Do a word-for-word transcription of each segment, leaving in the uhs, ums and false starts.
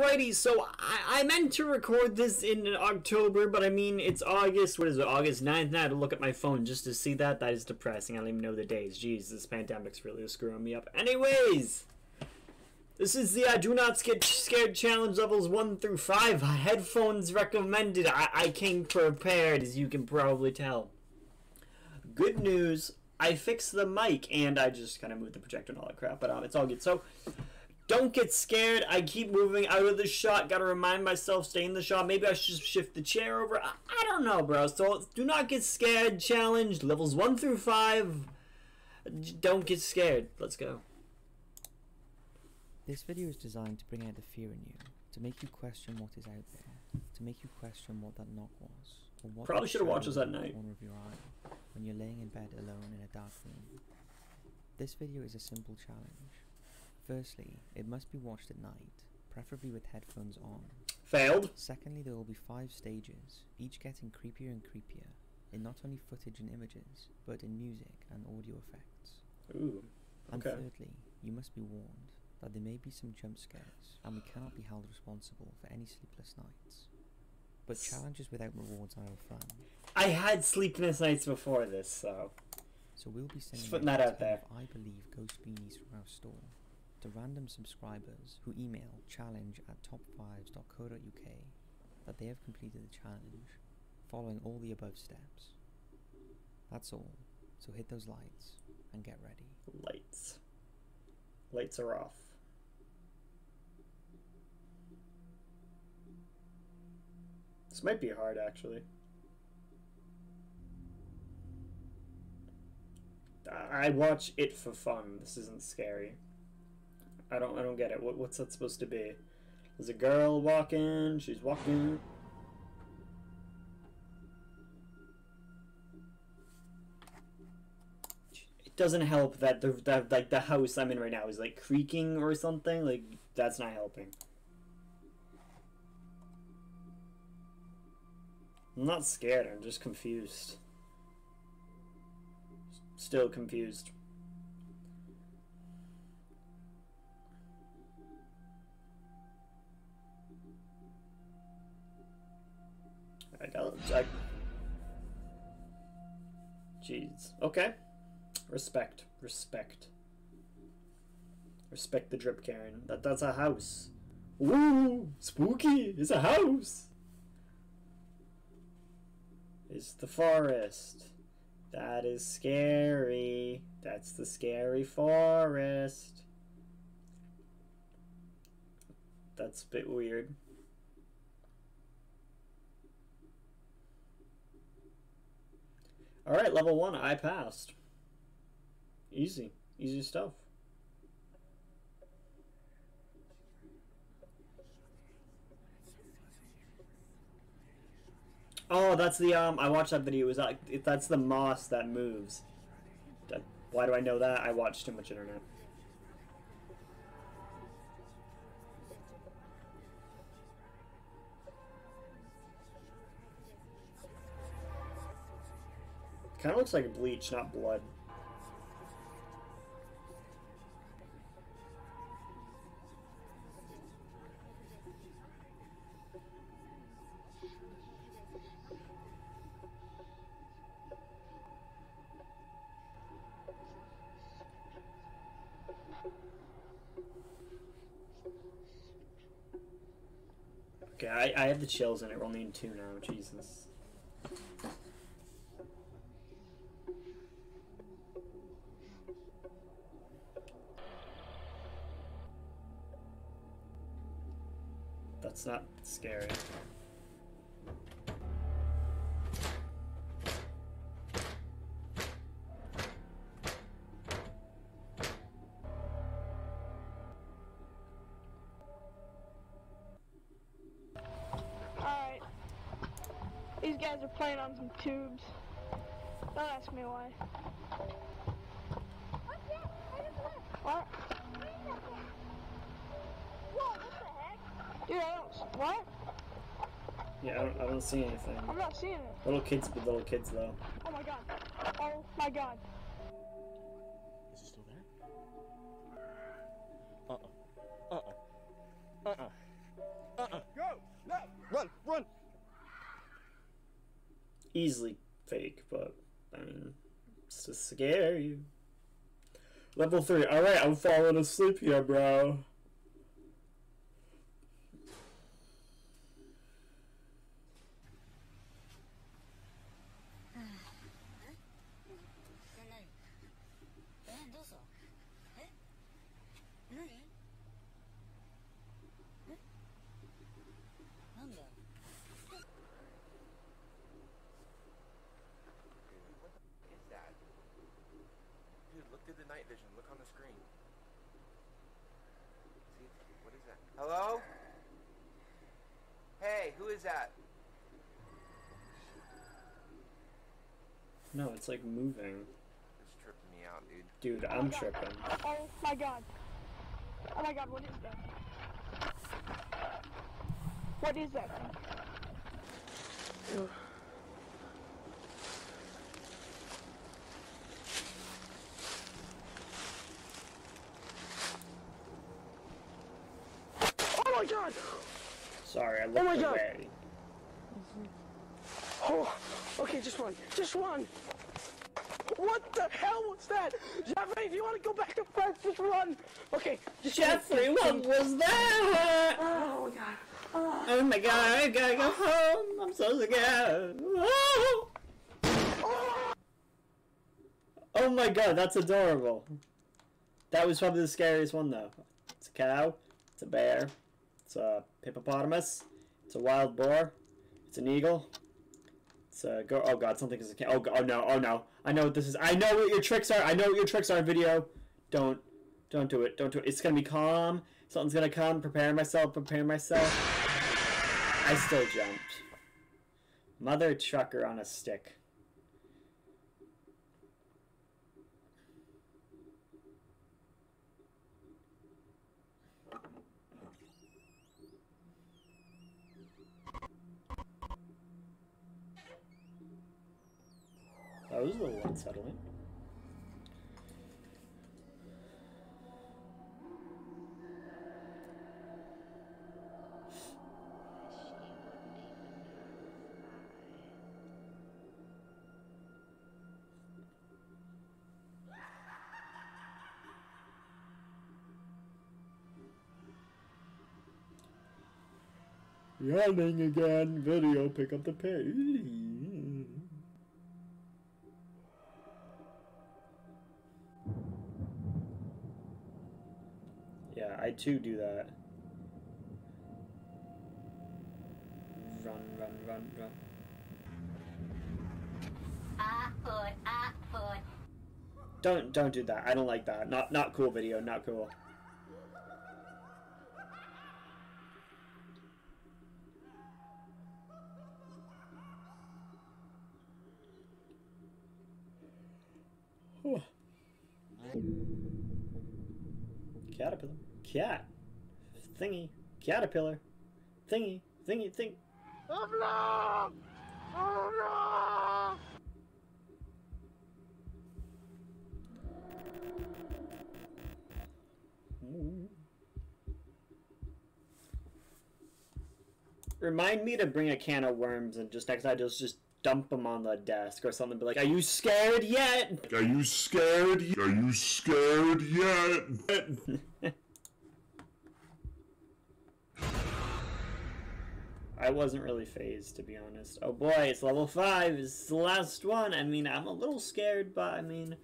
Alrighty, so I, I meant to record this in October, but I mean, it's August, what is it, August ninth? Now I had to look at my phone just to see that. That is depressing. I don't even know the days. Jeez, this pandemic's really screwing me up. Anyways, this is the uh, Do Not Get Scared Challenge levels one through five. Headphones recommended. I, I came prepared, as you can probably tell. Good news, I fixed the mic, and I just kind of moved the projector and all that crap, but um, it's all good. So, don't get scared. I keep moving out of the shot. Gotta remind myself, stay in the shot. Maybe I should shift the chair over. I, I don't know, bro. So, do not get scared challenge. Levels one through five. Don't get scared. Let's go. This video is designed to bring out the fear in you. To make you question what is out there. To make you question what that knock was. Or what Probably should have watched this at night. Corner of your eye, when you're laying in bed alone in a dark room. This video is a simple challenge. Firstly, it must be watched at night, preferably with headphones on. Failed. Secondly, there will be five stages, each getting creepier and creepier, in not only footage and images, but in music and audio effects. Ooh, okay. And thirdly, you must be warned that there may be some jump scares, and we cannot be held responsible for any sleepless nights. But challenges without rewards are fun. I had sleepless nights before this, so... So we'll be sending... Just putting that out there. I believe ghost beanies from our store to random subscribers who email challenge at top fives dot co dot U K that they have completed the challenge, following all the above steps. That's all, so hit those lights and get ready. Lights. Lights are off. This might be hard, actually. I watch it for fun. This isn't scary. I don't, I don't get it. What, what's that supposed to be? There's a girl walking. She's walking. It doesn't help that the, that like the house I'm in right now is like creaking or something. Like that's not helping. I'm not scared. I'm just confused. Still confused. I got it. Jeez. Okay. Respect. Respect. Respect the drip, Karen. That that's a house. Ooh, spooky. It's a house. It's the forest. That is scary. That's the scary forest. That's a bit weird. Alright, level one, I passed. Easy. Easy stuff. Oh, that's the, um, I watched that video. It was like, that's the moss that moves. That, why do I know that? I watch too much internet. Kind of looks like bleach, not blood. Okay, I, I have the chills in it. We're only in two now. Jesus. That's not scary. Alright. These guys are playing on some tubes. Don't ask me why. What's that? What? Dude, I don't, what? Yeah, I don't, I don't see anything. I'm not seeing it. Little kids be little kids, though. Oh my god. Oh my god. Is it still there? Uh-uh. Uh-uh. Uh-uh. Uh-uh. Go! No! Run! Run! Easily fake, but I mean, it's to scare you. Level three. All right, I'm falling asleep here, bro. Night vision. Look on the screen. See, what is that? Hello? Hey, who is that? No, it's like moving. It's tripping me out, dude. Dude, I'm oh tripping. Oh my god. Oh my god, what is that? What is that? Ew. Oh my god! Sorry, I looked away. Oh my god! Mm-hmm. Oh, okay, just one. Just one! What the hell was that? Jeffrey, if you want to go back to France, just run! Okay, just Jeffrey, what was that? Oh my god. Oh, oh my god, I gotta go home. I'm so scared. Oh, oh my god, that's adorable. That was probably the scariest one, though. It's a cow, it's a bear. It's a hippopotamus. It's a wild boar. It's an eagle. It's a go. Oh god, something is a can. Oh, oh no, oh no. I know what this is. I know what your tricks are. I know what your tricks are. Video. Don't, don't do it. Don't do it. It's gonna be calm. Something's gonna come. Prepare myself. Prepare myself. I still jumped. Mother trucker on a stick. That was a little unsettling. Yawning again, video, pick up the pace. Yeah, I too do that. Run, run, run, run. Ah, foot, ah, foot. Don't, don't do that. I don't like that. Not, not cool, video. Not cool. Whew. Caterpillar. Cat. Thingy. Caterpillar. Thingy. Thingy. Think. Oh no! Oh no! Remind me to bring a can of worms and just next time just just dump them on the desk or something. Be like, are you scared yet? Are you scared? Are you scared yet? I wasn't really phased, to be honest. Oh boy, it's level five. It's the last one. I mean, I'm a little scared, but I mean,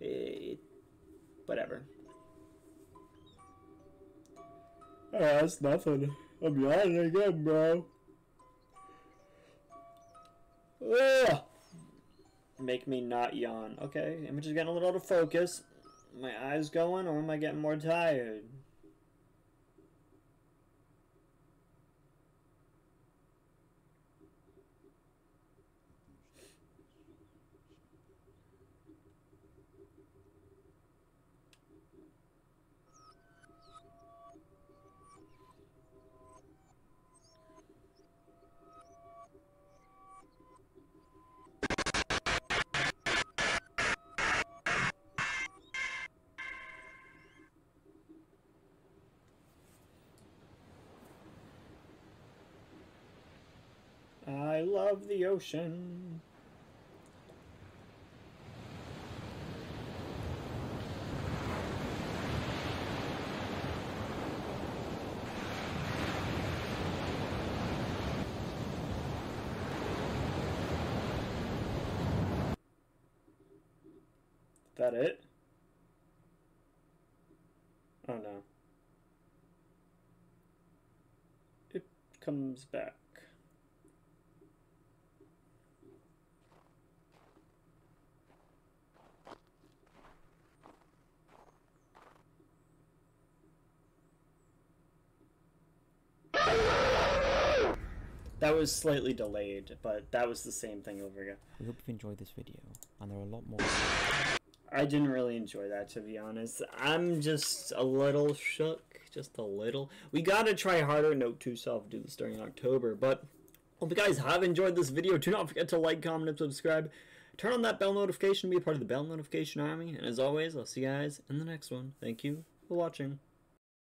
it, whatever. Oh, that's nothing. I'm yawning again, bro. Ugh. Make me not yawn. Okay, image is getting a little out of focus. My eyes going, or am I getting more tired? I love the ocean. Is that it? Oh no. It comes back. That was slightly delayed, but that was the same thing over again. We hope you've enjoyed this video, and there are a lot more. I didn't really enjoy that, to be honest. I'm just a little shook, just a little. We gotta try harder. Note to self, do this during October. But hope you guys have enjoyed this video. Do not forget to like, comment, and subscribe. Turn on that bell notification, be a part of the bell notification army. And as always, I'll see you guys in the next one. Thank you for watching.